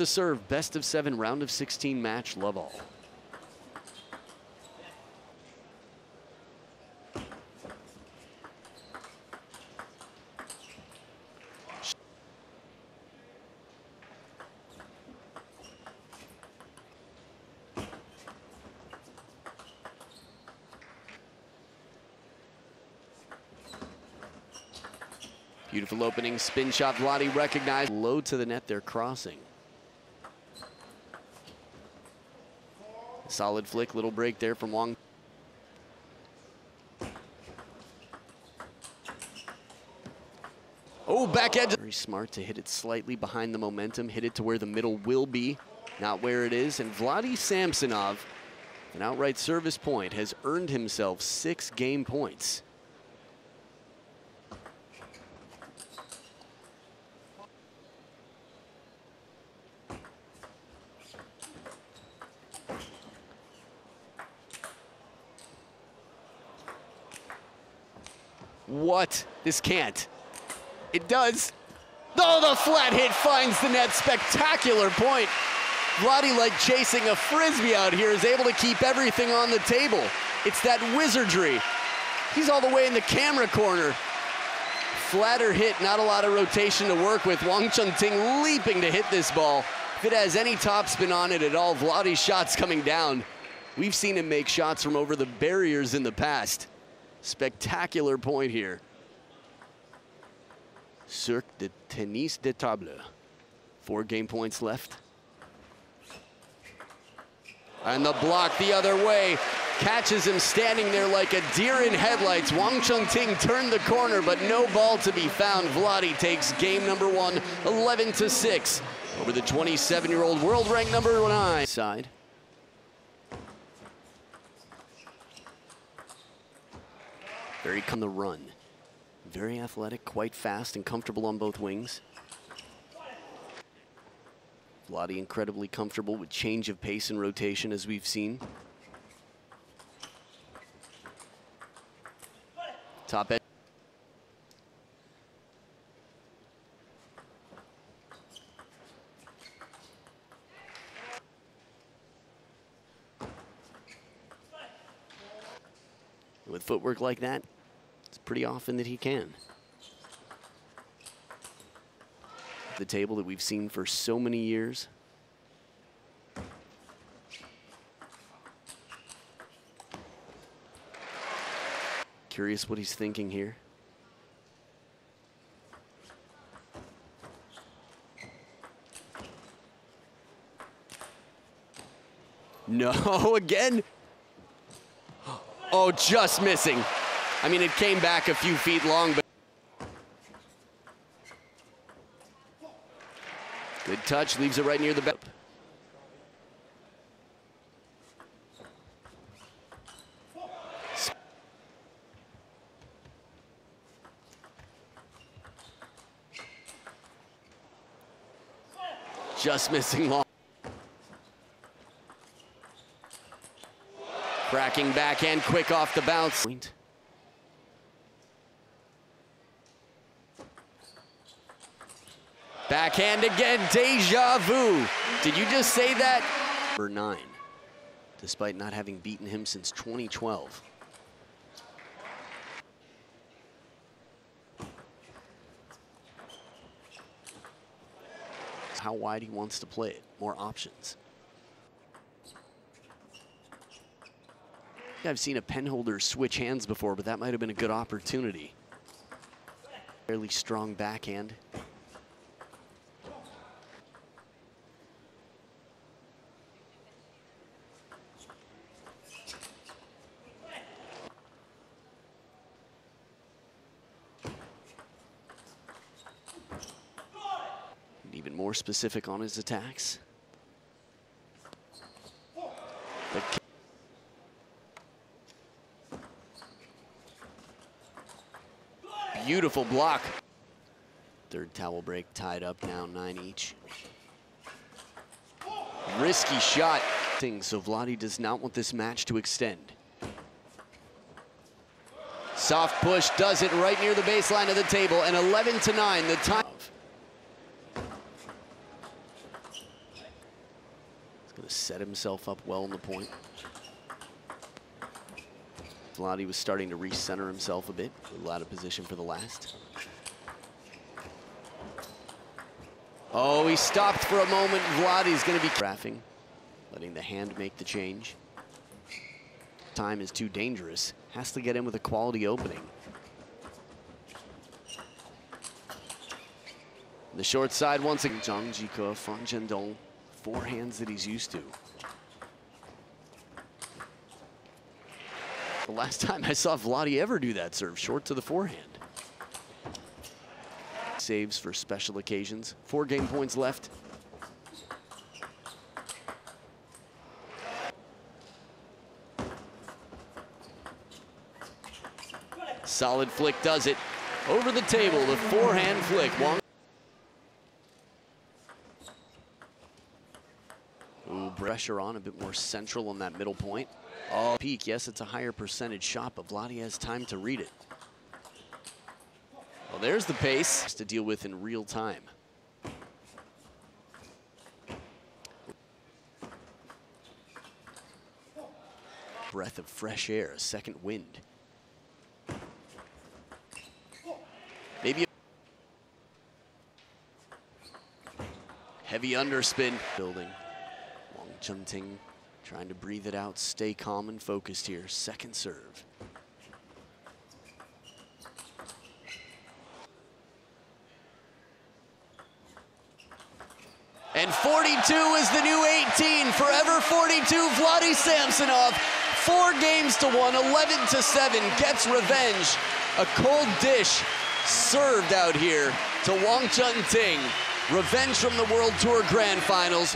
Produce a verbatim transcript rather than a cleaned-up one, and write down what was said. the serve, best of seven, round of sixteen match, love all. Beautiful opening spin shot. Vladi recognized. Low to the net, they're crossing. Solid flick, little break there from Wong. Oh, back edge. Very smart to hit it slightly behind the momentum, hit it to where the middle will be, not where it is. And Vladimir Samsonov, an outright service point, has earned himself six game points. What? This can't. It does. Though the flat hit finds the net. Spectacular point. Vladdy, like chasing a frisbee out here, is able to keep everything on the table. It's that wizardry. He's all the way in the camera corner. Flatter hit, not a lot of rotation to work with. Wong Chun Ting leaping to hit this ball. If it has any topspin on it at all, Vladdy's shot's coming down. We've seen him make shots from over the barriers in the past. Spectacular point here. Cirque de tennis de table. Four game points left. And the block the other way. Catches him standing there like a deer in headlights. Wong Chun Ting turned the corner, but no ball to be found. Vladi takes game number one, eleven to six, over the twenty-seven-year-old world ranked number nine. Side. Very come the run. Very athletic, quite fast and comfortable on both wings. Vladi incredibly comfortable with change of pace and rotation, as we've seen. Top edge. With footwork like that, it's pretty often that he can. The table that we've seen for so many years. Curious what he's thinking here. No, again. Oh, just missing. I mean, it came back a few feet long, but good touch, leaves it right near the back. Just missing long. Cracking backhand, quick off the bounce. Point. Backhand again, deja vu. Did you just say that? Number nine, despite not having beaten him since twenty twelve. How wide he wants to play it, more options. I've seen a pen holder switch hands before, but that might have been a good opportunity. Fairly strong backhand. And even more specific on his attacks. The beautiful block. Third towel break, tied up now, nine each. Risky shot. So Vladi does not want this match to extend. Soft push does it right near the baseline of the table, and eleven to nine, the time. Going to set himself up well in the point. Vladi was starting to recenter himself a bit. A lot of position for the last. Oh, he stopped for a moment. Vladi's going to be trapping, letting the hand make the change. Time is too dangerous. Has to get in with a quality opening. The short side once again. Zhang Jike, Fan Zhendong, four hands that he's used to. The last time I saw Vladi ever do that serve, short to the forehand. Saves for special occasions. Four game points left. Solid flick does it. Over the table, the forehand flick. Wong. Ooh, pressure on, a bit more central on that middle point. Oh, peak, yes, it's a higher percentage shot, but Vladi has time to read it. Well, there's the pace to deal with in real time. Breath of fresh air, a second wind. Maybe a heavy underspin building. Wong Chun Ting trying to breathe it out, stay calm and focused here. Second serve. And forty-two is the new eighteen. Forever forty-two, Vladimir Samsonov. Four games to one, eleven to seven, gets revenge. A cold dish served out here to Wong Chun Ting. Revenge from the World Tour Grand Finals.